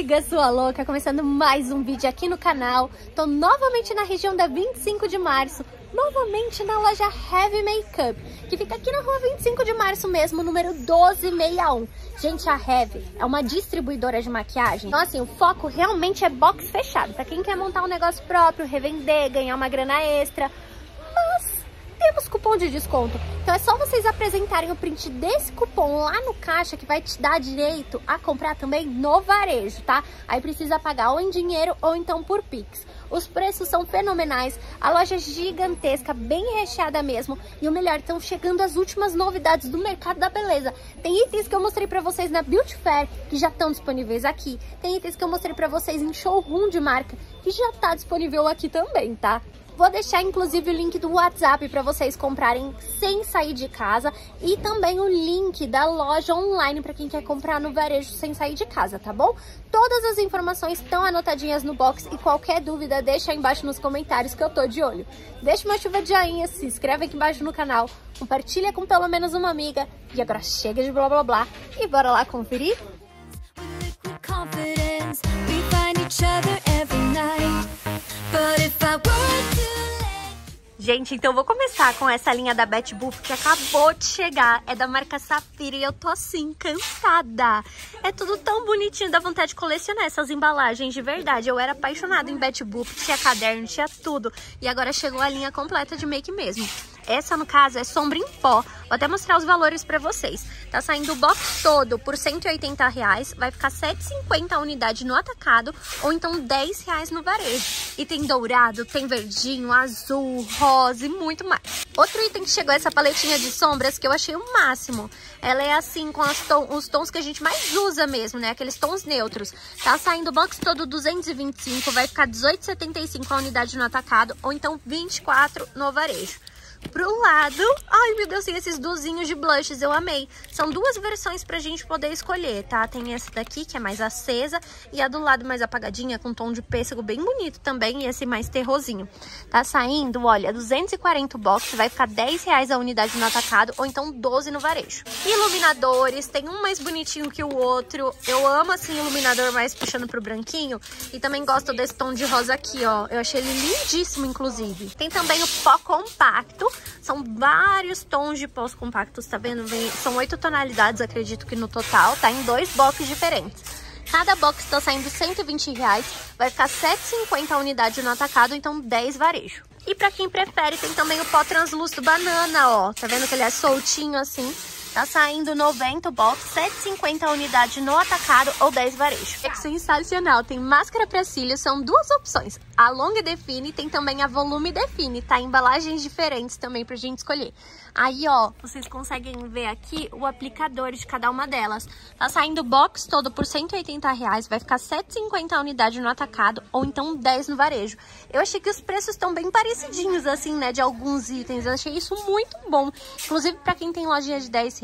Diga, sua louca, começando mais um vídeo aqui no canal. Tô novamente na região da 25 de março, novamente na loja Rêve Makeup, que fica aqui na rua 25 de março mesmo, número 1261. Gente, a Rêve é uma distribuidora de maquiagem, então assim, o foco realmente é box fechado, pra quem quer montar um negócio próprio, revender, ganhar uma grana extra, mas... temos cupom de desconto, então é só vocês apresentarem o print desse cupom lá no caixa que vai te dar direito a comprar também no varejo, tá? Aí precisa pagar ou em dinheiro ou então por Pix. Os preços são fenomenais, a loja é gigantesca, bem recheada mesmo, e o melhor, estão chegando as últimas novidades do mercado da beleza. Tem itens que eu mostrei pra vocês na Beauty Fair, que já estão disponíveis aqui, tem itens que eu mostrei pra vocês em showroom de marca, que já tá disponível aqui também, tá? Vou deixar, inclusive, o link do WhatsApp para vocês comprarem sem sair de casa e também o link da loja online para quem quer comprar no varejo sem sair de casa, tá bom? Todas as informações estão anotadinhas no box e qualquer dúvida deixa aí embaixo nos comentários que eu tô de olho. Deixa uma chuva de joinha, se inscreve aqui embaixo no canal, compartilha com pelo menos uma amiga e agora chega de blá blá blá e bora lá conferir? Gente, então eu vou começar com essa linha da Bat Buf que acabou de chegar. É da marca Safira e eu tô assim, cansada. É tudo tão bonitinho, dá vontade de colecionar essas embalagens de verdade. Eu era apaixonada em Bat Buf, tinha caderno, tinha tudo. E agora chegou a linha completa de make mesmo. Essa, no caso, é sombra em pó. Vou até mostrar os valores pra vocês. Tá saindo o box todo por R$180, vai ficar R$7,50 a unidade no atacado, ou então R$10 no varejo. E tem dourado, tem verdinho, azul, rosa e muito mais. Outro item que chegou é essa paletinha de sombras que eu achei o máximo. Ela é assim, com os tons que a gente mais usa mesmo, né? Aqueles tons neutros. Tá saindo o box todo R$225, vai ficar R$18,75 a unidade no atacado, ou então R$24 no varejo. Pro lado, ai meu Deus, tem esses duzinhos de blushes, eu amei. São duas versões pra gente poder escolher, tá? Tem essa daqui, que é mais acesa, e a do lado mais apagadinha, com tom de pêssego bem bonito também, e esse mais terrosinho. Tá saindo, olha, 240 box, vai ficar R$10 a unidade no atacado, ou então 12 no varejo. Iluminadores, tem um mais bonitinho que o outro. Eu amo, assim, iluminador mais puxando pro branquinho, e também gosto desse tom de rosa aqui, ó. Eu achei ele lindíssimo, inclusive. Tem também o pó compacto. São vários tons de pós compactos, tá vendo? São 8 tonalidades, acredito que no total, tá? Em 2 boxes diferentes. Cada box tá saindo R$120, vai ficar R$7,50 a unidade no atacado, então 10 varejo. E pra quem prefere, tem também o pó translúcido banana, ó. Tá vendo que ele é soltinho assim? Tá saindo 90 box, R$7,50 a unidade no atacado ou 10 varejo. É sensacional, tem máscara para cílios, são duas opções. A longa define, tem também a volume define, tá? Embalagens diferentes também pra gente escolher. Aí, ó, vocês conseguem ver aqui o aplicador de cada uma delas. Tá saindo box todo por R$180, vai ficar R$7,50 a unidade no atacado ou então 10 no varejo. Eu achei que os preços estão bem parecidinhos, assim, né, de alguns itens. Eu achei isso muito bom. Inclusive, pra quem tem lojinha de R$10,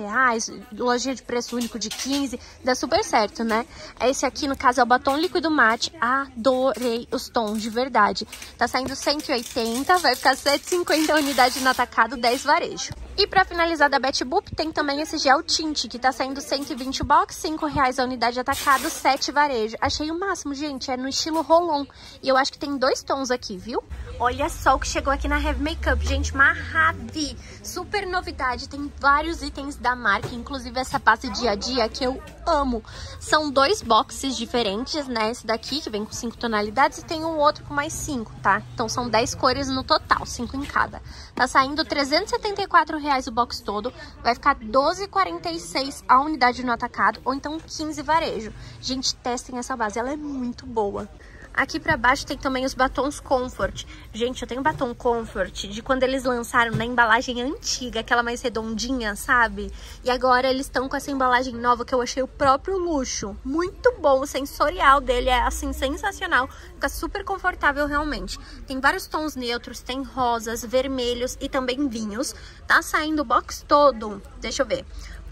lojinha de preço único de 15, dá super certo, né? Esse aqui, no caso, é o batom líquido mate. Adorei os tons, de verdade. Tá saindo R$180, vai ficar R$7,50 a unidade no atacado, 10 varejo. E pra finalizar da Betty Boop, tem também esse gel tinte, que tá saindo 120 box, R$5 a unidade atacado, 7 varejo. Achei o máximo, gente, é no estilo Rolon. E eu acho que tem 2 tons aqui, viu? Olha só o que chegou aqui na Rêve Makeup, gente, maravilha! Super novidade, tem vários itens da marca, inclusive essa base dia a dia que eu amo. São 2 boxes diferentes, né? Esse daqui, que vem com 5 tonalidades, e tem um outro com mais 5, tá? Então são 10 cores no total, 5 em cada. Tá saindo R$374 o box todo, vai ficar R$12,46 a unidade no atacado, ou então 15 varejo. Gente, testem essa base, ela é muito boa. Aqui pra baixo tem também os batons Comfort. Gente, eu tenho batom Comfort de quando eles lançaram na embalagem antiga, aquela mais redondinha, sabe? E agora eles estão com essa embalagem nova que eu achei o próprio luxo. Muito bom, o sensorial dele é, assim, sensacional. Fica super confortável, realmente. Tem vários tons neutros, tem rosas, vermelhos e também vinhos. Tá saindo o box todo, deixa eu ver,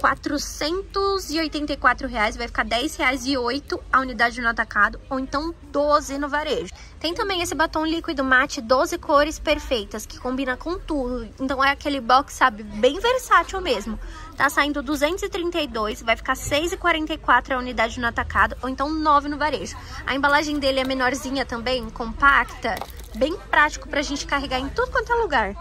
R$484,00, vai ficar R$10,08 a unidade no atacado, ou então 12 no varejo. Tem também esse batom líquido mate 12 cores perfeitas, que combina com tudo. Então é aquele box, sabe, bem versátil mesmo. Tá saindo R$232,00, vai ficar R$6,44 a unidade no atacado, ou então 9 no varejo. A embalagem dele é menorzinha também, compacta, bem prático pra gente carregar em tudo quanto é lugar.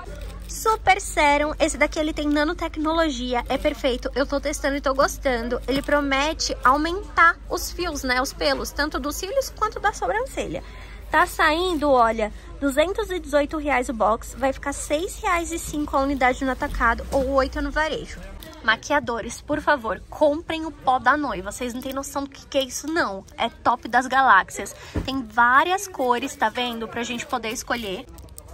Super Serum, esse daqui ele tem nanotecnologia, é perfeito, eu tô testando e tô gostando. Ele promete aumentar os fios, né, os pelos, tanto dos cílios quanto da sobrancelha. Tá saindo, olha, R$218,00 o box, vai ficar R$6,05 a unidade no atacado ou 8 no varejo. Maquiadores, por favor, comprem o pó da noiva. Vocês não têm noção do que é isso, não. É top das galáxias. Tem várias cores, tá vendo? Pra gente poder escolher.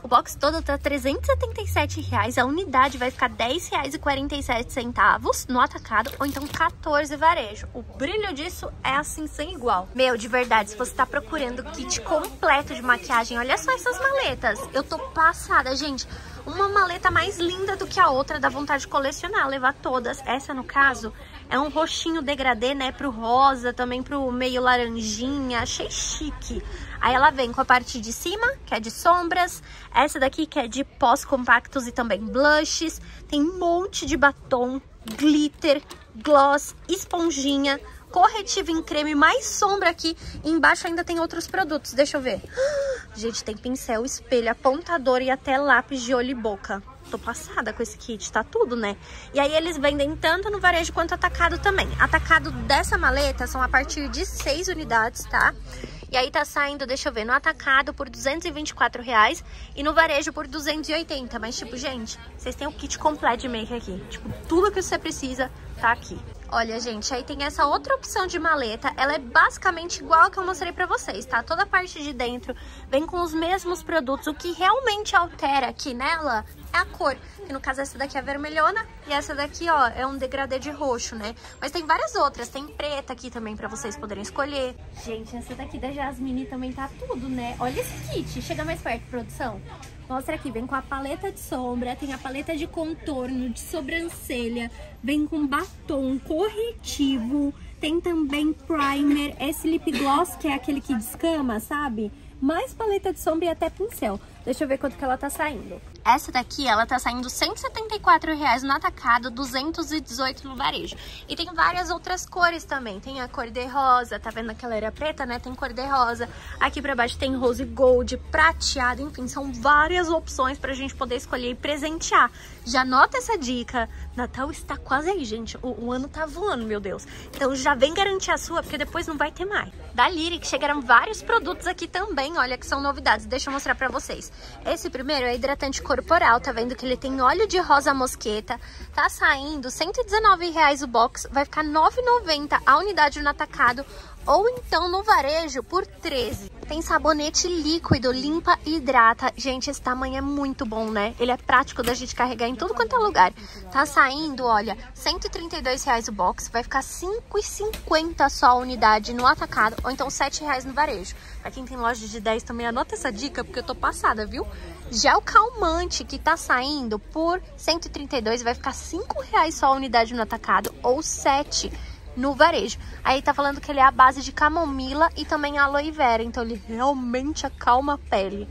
O box todo tá R$377,00, a unidade vai ficar R$10,47 no atacado, ou então 14 varejo. O brilho disso é assim, sem igual. Meu, de verdade, se você tá procurando kit completo de maquiagem, olha só essas maletas. Eu tô passada, gente. Uma maleta mais linda do que a outra, dá vontade de colecionar, levar todas. Essa, no caso, é um roxinho degradê, né, pro rosa, também pro meio laranjinha, achei chique. Aí ela vem com a parte de cima, que é de sombras, essa daqui que é de pós compactos e também blushes, tem um monte de batom, glitter, gloss, esponjinha, corretivo em creme, mais sombra aqui. E embaixo ainda tem outros produtos, deixa eu ver. Gente, tem pincel, espelho, apontador e até lápis de olho e boca. Tô passada com esse kit, tá tudo, né? E aí eles vendem tanto no varejo quanto atacado também. Atacado dessa maleta são a partir de 6 unidades, tá? E aí tá saindo, deixa eu ver, no atacado por R$224,00 e no varejo por R$280,00. Mas tipo, gente, vocês têm o kit completo de make aqui. Tipo, tudo que você precisa tá aqui. Olha, gente, aí tem essa outra opção de maleta. Ela é basicamente igual a que eu mostrei pra vocês, tá? Toda a parte de dentro vem com os mesmos produtos. O que realmente altera aqui nela é a cor. Que no caso, essa daqui é vermelhona e essa daqui, ó, é um degradê de roxo, né? Mas tem várias outras. Tem preta aqui também pra vocês poderem escolher. Gente, essa daqui da Jasmine também tá tudo, né? Olha esse kit. Chega mais perto, produção. Mostra aqui, vem com a paleta de sombra, tem a paleta de contorno, de sobrancelha, vem com batom, corretivo, tem também primer, esse lip gloss que é aquele que descama, sabe? Mais paleta de sombra e até pincel. Deixa eu ver quanto que ela tá saindo. Essa daqui, ela tá saindo R$174,00 no atacado, R$218,00 no varejo. E tem várias outras cores também. Tem a cor de rosa, tá vendo que ela era preta, né? Tem cor de rosa. Aqui pra baixo tem rose gold, prateado, enfim, são várias opções pra gente poder escolher e presentear. Já anota essa dica. Natal está quase aí, gente. O ano tá voando, meu Deus. Então já vem garantir a sua, porque depois não vai ter mais. Da Lyric chegaram vários produtos aqui também, olha, que são novidades. Deixa eu mostrar pra vocês. Esse primeiro é hidratante corporal, tá vendo que ele tem óleo de rosa mosqueta, tá saindo R$119,00 o box, vai ficar R$9,90 a unidade no atacado, ou então no varejo por R$13,00. Tem sabonete líquido, limpa e hidrata. Gente, esse tamanho é muito bom, né? Ele é prático da gente carregar em tudo quanto é lugar. Tá saindo, olha, R$132,00 o box, vai ficar R$5,50 só a unidade no atacado, ou então R$7,00 no varejo. Pra quem tem loja de 10 também, anota essa dica, porque eu tô passada, viu? Gel calmante, que tá saindo por R$132,00, vai ficar R$5,00 só a unidade no atacado, ou R$7,00 no varejo. Aí tá falando que ele é à base de camomila e também aloe vera, então ele realmente acalma a pele.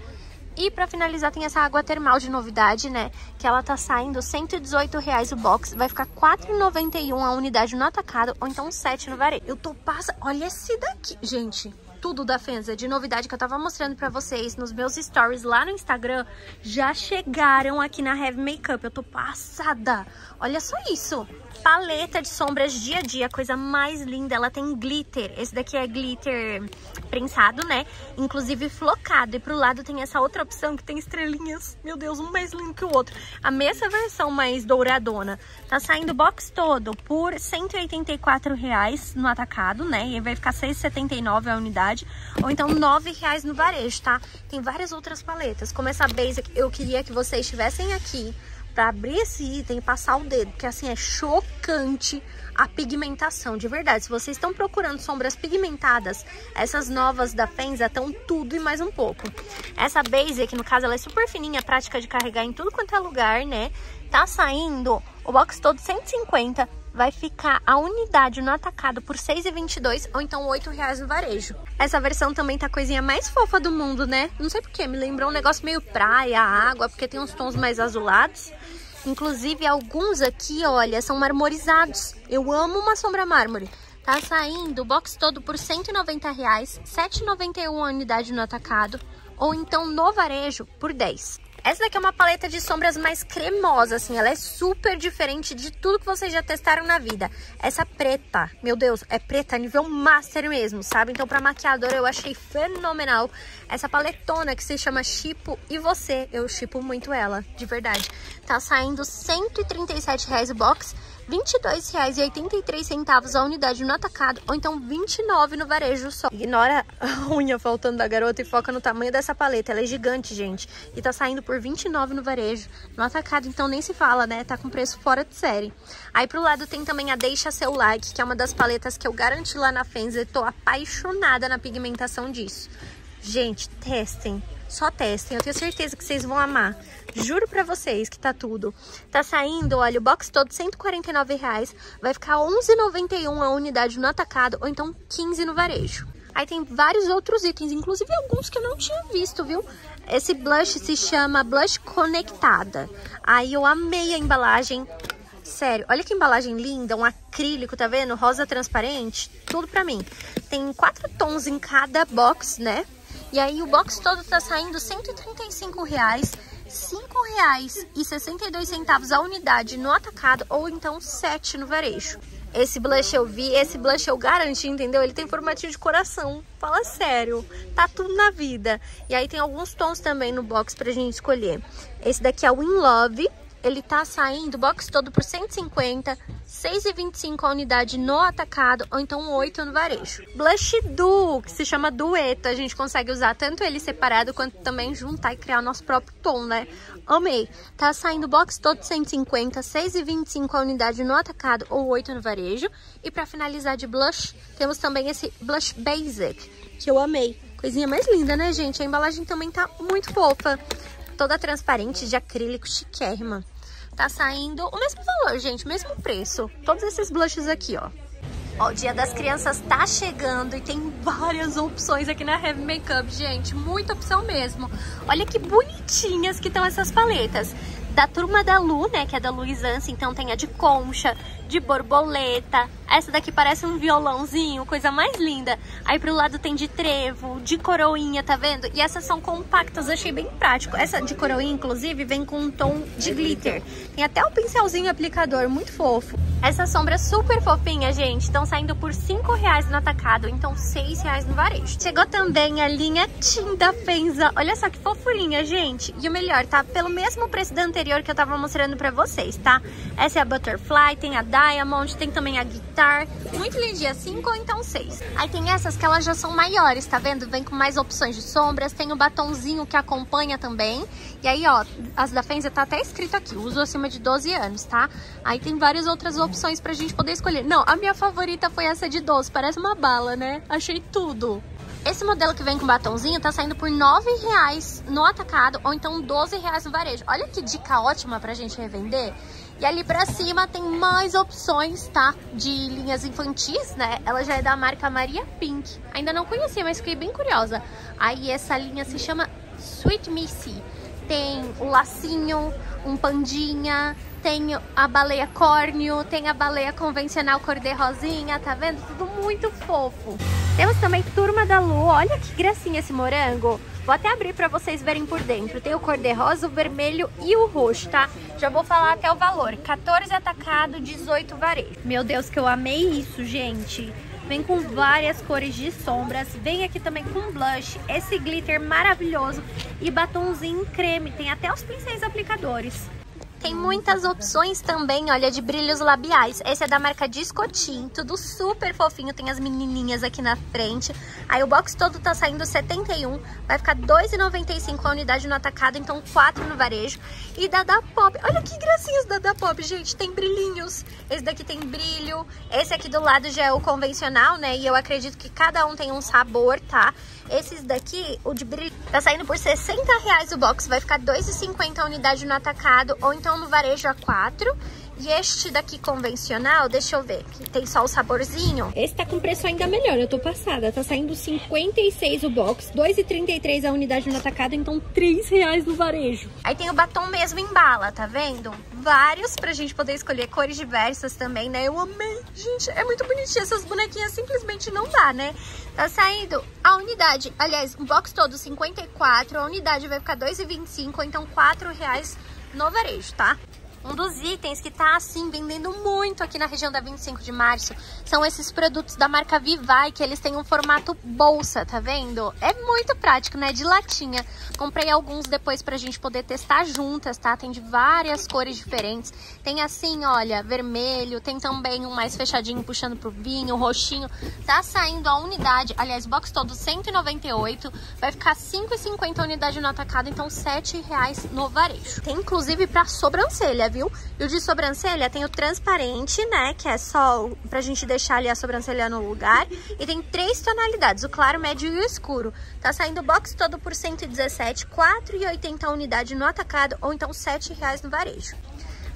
E pra finalizar tem essa água termal de novidade, né? Que ela tá saindo R$118,00 o box, vai ficar R$4,91 a unidade no atacado, ou então R$7,00 no varejo. Eu tô passada... Olha esse daqui, gente... Tudo da Fenzza, de novidade que eu tava mostrando pra vocês nos meus stories lá no Instagram, já chegaram aqui na Rêve Makeup. Eu tô passada. Olha só isso. Paleta de sombras dia a dia, coisa mais linda. Ela tem glitter. Esse daqui é glitter prensado, né? Inclusive flocado. E pro lado tem essa outra opção que tem estrelinhas. Meu Deus, um mais lindo que o outro. A mesma versão mais douradona. Tá saindo o box todo por R$184,00 no atacado, né? E vai ficar R$6,79 a unidade. Ou então R$9,00 no varejo, tá? Tem várias outras paletas. Como essa Basic, eu queria que vocês estivessem aqui pra abrir esse item e passar o dedo, porque assim, é chocante a pigmentação, de verdade. Se vocês estão procurando sombras pigmentadas, essas novas da Fenzza estão tudo e mais um pouco. Essa Basic, no caso, ela é super fininha, prática de carregar em tudo quanto é lugar, né? Tá saindo o box todo R$150,00. vai ficar a unidade no atacado por R$ 6,22 ou então R$ 8,00 no varejo. Essa versão também tá a coisinha mais fofa do mundo, né? Não sei porque, me lembrou um negócio meio praia, água, porque tem uns tons mais azulados. Inclusive, alguns aqui, olha, são marmorizados. Eu amo uma sombra mármore. Tá saindo o box todo por R$ 190,00, R$ 7,91 a unidade no atacado ou então no varejo por R$ 10,00. Essa daqui é uma paleta de sombras mais cremosa, assim, ela é super diferente de tudo que vocês já testaram na vida. Essa preta, meu Deus, é preta nível master mesmo, sabe? Então pra maquiadora eu achei fenomenal essa paletona que se chama Chippo e Você. Eu chippo muito ela, de verdade. Tá saindo R$ 137,00 o box, R$ 22,83 a unidade no atacado, ou então R$ 29,00 no varejo só. Ignora a unha faltando da garota e foca no tamanho dessa paleta, ela é gigante, gente. E tá saindo por R$ 29,00 no varejo, no atacado, então nem se fala, né? Tá com preço fora de série. Aí pro lado tem também a Deixa Seu Like, que é uma das paletas que eu garanti lá na Fenzza e tô apaixonada na pigmentação disso. Gente, testem. Só testem, eu tenho certeza que vocês vão amar. Juro pra vocês que tá tudo. Tá saindo, olha, o box todo R$ 149,00. Vai ficar R$ 11,91 a unidade no atacado, ou então R$ 15,00 no varejo. Aí tem vários outros itens, inclusive alguns que eu não tinha visto, viu? Esse blush se chama Blush Conectada. Aí eu amei a embalagem. Sério, olha que embalagem linda, um acrílico, tá vendo? Rosa transparente, tudo pra mim. Tem 4 tons em cada box, né? E aí o box todo tá saindo R$ 135,00, R$ 5,62 a unidade no atacado ou então R$ 7,00 no varejo. Esse blush eu vi, esse blush eu garanti, entendeu? Ele tem formatinho de coração, fala sério, tá tudo na vida. E aí tem alguns tons também no box pra gente escolher. Esse daqui é o In Love, ele tá saindo o box todo por R$ 150,00, R$ 6,25 a unidade no atacado, ou então R$ 8,00 no varejo. Blush Duo, que se chama Dueto, a gente consegue usar tanto ele separado quanto também juntar e criar o nosso próprio tom, né? Amei! Tá saindo o box todo 150, R$ 6,25 a unidade no atacado ou R$ 8,00 no varejo. E pra finalizar de blush, temos também esse Blush Basic, que eu amei. Coisinha mais linda, né, gente? A embalagem também tá muito fofa. Toda transparente, de acrílico, chiquérrima. Tá saindo o mesmo valor, gente, o mesmo preço. Todos esses blushes aqui, ó. Ó, o Dia das Crianças tá chegando e tem várias opções aqui na Rêve Makeup, gente. Muita opção mesmo. Olha que bonitinhas que estão essas paletas. Da Turma da Lu, né, que é da Luizance, então tem a de concha, de borboleta. Essa daqui parece um violãozinho, coisa mais linda. Aí pro lado tem de trevo, de coroinha, tá vendo? E essas são compactas, achei bem prático. Essa de coroinha, inclusive, vem com um tom de glitter. Tem até um pincelzinho aplicador, muito fofo. Essa sombra super fofinha, gente, estão saindo por R$ 5,00 no atacado, então R$ 6,00 no varejo. Chegou também a linha Teen da Fenzza. Olha só que fofurinha, gente. E o melhor, tá pelo mesmo preço da anterior que eu tava mostrando pra vocês, tá? Essa é a Butterfly, tem a Diamond, tem também a Guitar, muito lindinha, 5 ou então 6. Aí tem essas que elas já são maiores, tá vendo? Vem com mais opções de sombras, tem o batonzinho que acompanha também. E aí, ó, as da Fenzza tá até escrito aqui, uso acima de 12 anos, tá? Aí tem várias outras opções pra gente poder escolher. Não, a minha favorita foi essa de 12, parece uma bala, né? Achei tudo! Esse modelo que vem com batonzinho tá saindo por R$ 9,00 no atacado ou então R$ 12,00 no varejo. Olha que dica ótima pra gente revender. E ali pra cima tem mais opções, tá? De linhas infantis, né? Ela já é da marca Maria Pink. Ainda não conhecia, mas fiquei bem curiosa. Aí essa linha se chama Sweet Missy. Tem o lacinho, um pandinha, tem a baleia córneo, tem a baleia convencional cor-de-rosinha, tá vendo? Tudo muito fofo. Temos também Turma da Lu, olha que gracinha esse morango. Vou até abrir pra vocês verem por dentro. Tem o cor-de-rosa, o vermelho e o roxo, tá? Já vou falar até o valor. 14 atacado, 18 varejo. Meu Deus, que eu amei isso, gente. Vem com várias cores de sombras. Vem aqui também com blush, esse glitter maravilhoso e batonzinho em creme. Tem até os pincéis aplicadores. Tem muitas opções também, olha, de brilhos labiais. Esse é da marca Discotin, tudo super fofinho, tem as menininhas aqui na frente. Aí o box todo tá saindo R$ 71,00, vai ficar R$ 2,95 a unidade no atacado, então R$ 4,00 no varejo. E Dada Pop, olha que gracinha esse Dada Pop, gente, tem brilhinhos. Esse daqui tem brilho, esse aqui do lado já é o convencional, né, e eu acredito que cada um tem um sabor, tá? Esses daqui, o de brilho, tá saindo por R$ 60,00 o box, vai ficar R$ 2,50 a unidade no atacado, ou então no varejo a R$ 4,00. E este daqui convencional, deixa eu ver, que tem só o saborzinho. Esse tá com preço ainda melhor, eu tô passada. Tá saindo 56 o box, 2,33 a unidade no atacado, então R$3 no varejo. Aí tem o batom mesmo em bala, tá vendo? Vários pra gente poder escolher, cores diversas também, né? Eu amei, gente, é muito bonitinho. Essas bonequinhas simplesmente não dá, né? Tá saindo a unidade, aliás, um box todo 54, a unidade vai ficar 2,25, então R$4 no varejo, tá? Um dos itens que tá, assim, vendendo muito aqui na região da 25 de março são esses produtos da marca Vivai, que eles têm um formato bolsa, tá vendo? É muito prático, né? De latinha. Comprei alguns depois pra gente poder testar juntas, tá? Tem de várias cores diferentes. Tem assim, olha, vermelho, tem também um mais fechadinho puxando pro vinho, roxinho. Tá saindo a unidade, aliás, box todo 198, vai ficar 5,50 a unidade no atacado, então R$7 no varejo. Tem inclusive pra sobrancelha, viu? E o de sobrancelha tem o transparente, né? Que é só pra gente deixar ali a sobrancelha no lugar. E tem 3 tonalidades, o claro, o médio e o escuro. Tá saindo o box todo por R$117, 4,80 a unidade no atacado, ou então R$7 no varejo.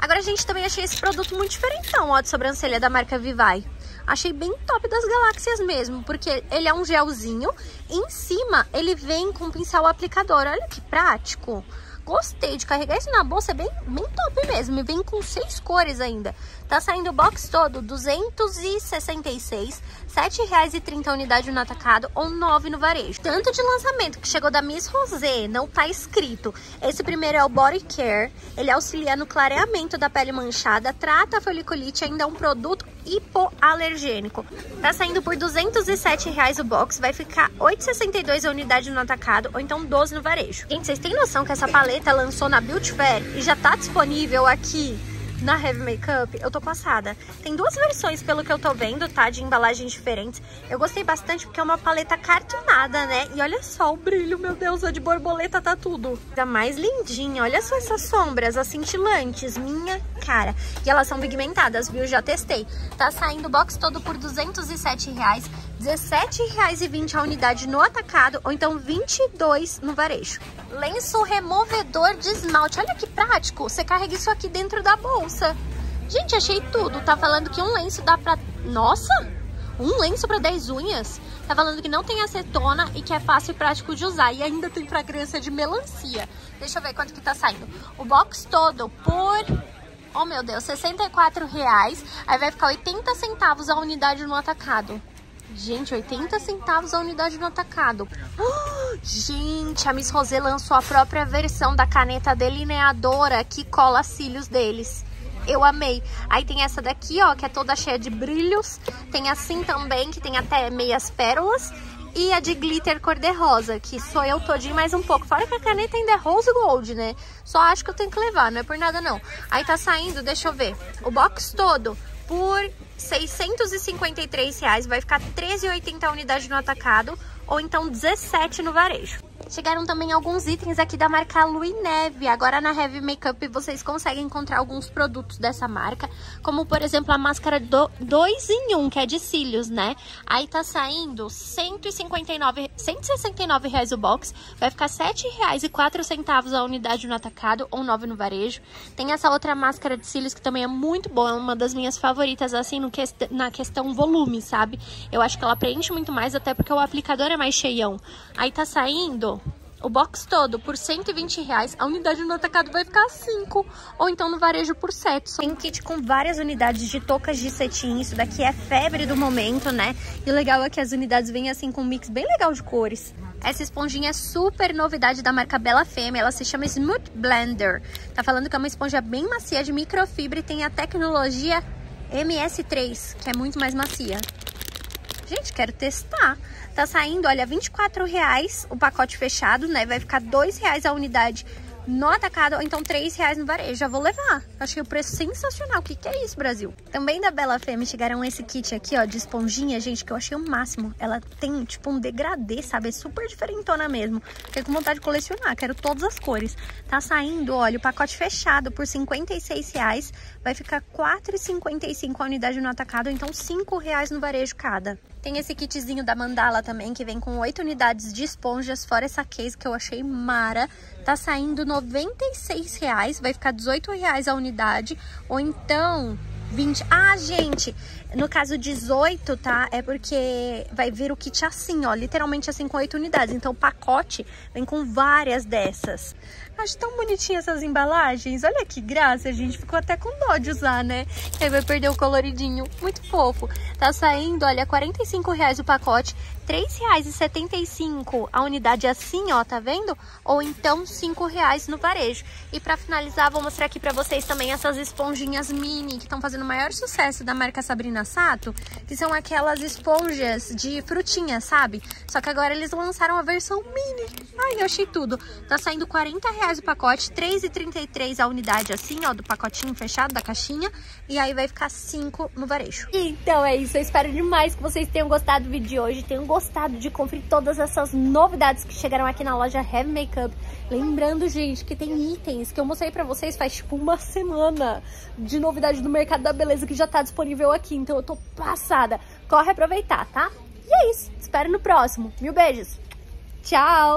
Agora, gente, também achei esse produto muito diferentão, ó, de sobrancelha da marca Vivai. Achei bem top das galáxias mesmo, porque ele é um gelzinho. E em cima, ele vem com um pincel aplicador. Olha que prático! Gostei de carregar isso na bolsa, é bem top mesmo. E vem com 6 cores ainda. Tá saindo o box todo, 266, R$7,30 a unidade no atacado ou R$9 no varejo. Tanto de lançamento que chegou da Miss Rosé, não tá escrito. Esse primeiro é o Body Care, ele auxilia no clareamento da pele manchada, trata a foliculite, ainda é um produto hipoalergênico. Tá saindo por R$207 o box, vai ficar R$8,62 a unidade no atacado, ou então R$12 no varejo. Gente, vocês têm noção que essa paleta lançou na Beauty Fair e já tá disponível aqui na Rêve Makeup? Eu tô passada. Tem 2 versões, pelo que eu tô vendo, tá? De embalagens diferentes. Eu gostei bastante porque é uma paleta cartonada, né? E olha só o brilho, meu Deus, a de borboleta tá tudo. Tá mais lindinha. Olha só essas sombras, as cintilantes. Minha cara. E elas são pigmentadas, viu? Já testei. Tá saindo o box todo por R$207, R$17,20 a unidade no atacado, ou então R$22 no varejo. Lenço removedor de esmalte. Olha que prático. Você carrega isso aqui dentro da bolsa. Gente, achei tudo. Tá falando que um lenço dá pra... Nossa! Um lenço pra 10 unhas? Tá falando que não tem acetona e que é fácil e prático de usar. E ainda tem fragrância de melancia. Deixa eu ver quanto que tá saindo. O box todo por... Oh, meu Deus. R$64. Aí vai ficar 80 centavos a unidade no atacado. Gente, 80 centavos a unidade no atacado. Oh, gente, a Miss Rosé lançou a própria versão da caneta delineadora que cola cílios deles. Eu amei. Aí tem essa daqui, ó, que é toda cheia de brilhos. Tem assim também, que tem até meias pérolas. E a de glitter cor-de-rosa, que sou eu todinho mais um pouco. Fora que a caneta ainda é rose gold, né? Só acho que eu tenho que levar, não é por nada não. Aí tá saindo, deixa eu ver, o box todo por R$653, vai ficar R$13,80 a unidade no atacado, ou então R$17 no varejo. Chegaram também alguns itens aqui da marca Luineve. Agora na Rêve Makeup vocês conseguem encontrar alguns produtos dessa marca, como por exemplo a máscara 2 em 1, que é de cílios, né? Aí tá saindo R$169 o box, vai ficar R$7,04 a unidade no atacado, ou R$9 no varejo. Tem essa outra máscara de cílios que também é muito boa, é uma das minhas favoritas, assim, na questão volume, sabe? Eu acho que ela preenche muito mais, até porque o aplicador é mais cheião. Aí tá saindo... O box todo por R$120, a unidade no atacado vai ficar 5, ou então no varejo por 7. Tem um kit com várias unidades de toucas de cetim, isso daqui é febre do momento, né? E o legal é que as unidades vêm assim com um mix bem legal de cores. Essa esponjinha é super novidade da marca Bela Fêmea, ela se chama Smooth Blender. Tá falando que é uma esponja bem macia de microfibra e tem a tecnologia MS3, que é muito mais macia. Gente, quero testar. Tá saindo, olha, R$24 o pacote fechado, né? Vai ficar R$2 a unidade no atacado, ou então R$3 no varejo. Já vou levar. Achei o preço sensacional. O que é isso, Brasil? Também da Bela Femme chegaram esse kit aqui, ó, de esponjinha, gente, que eu achei o máximo. Ela tem, tipo, um degradê, sabe? É super diferentona mesmo. Fiquei com vontade de colecionar. Quero todas as cores. Tá saindo, olha, o pacote fechado por R$56. Vai ficar R$4,55 a unidade no atacado, ou então R$5 no varejo cada. Tem esse kitzinho da Mandala também, que vem com 8 unidades de esponjas, fora essa case que eu achei mara. Tá saindo R$ 96,00, vai ficar R$ 18,00 a unidade, ou então 20. Ah, gente, no caso 18, tá? É porque vai vir o kit assim, ó, literalmente assim, com 8 unidades. Então o pacote vem com várias dessas. Acho tão bonitinha essas embalagens. Olha que graça, gente. Ficou até com dó de usar, né? Aí vai perder o coloridinho. Muito fofo. Tá saindo, olha, R$ 45,00 o pacote, R$ 3,75 a unidade assim, ó, tá vendo? Ou então R$ 5,00 no varejo. E pra finalizar, vou mostrar aqui pra vocês também essas esponjinhas mini, que estão fazendo o maior sucesso da marca Sabrina Sato, que são aquelas esponjas de frutinha, sabe? Só que agora eles lançaram a versão mini. Ai, eu achei tudo. Tá saindo R$ 40,00 o pacote, R$ 3,33 a unidade assim, ó, do pacotinho fechado, da caixinha, e aí vai ficar 5 no varejo. Então é isso, eu espero demais que vocês tenham gostado do vídeo de hoje, tenham gostado de conferir todas essas novidades que chegaram aqui na loja Rêve Makeup. Lembrando, gente, que tem itens que eu mostrei pra vocês faz tipo uma semana de novidade do mercado da beleza que já tá disponível aqui, então eu tô passada. Corre aproveitar, tá? E é isso, espero no próximo. Mil beijos, tchau!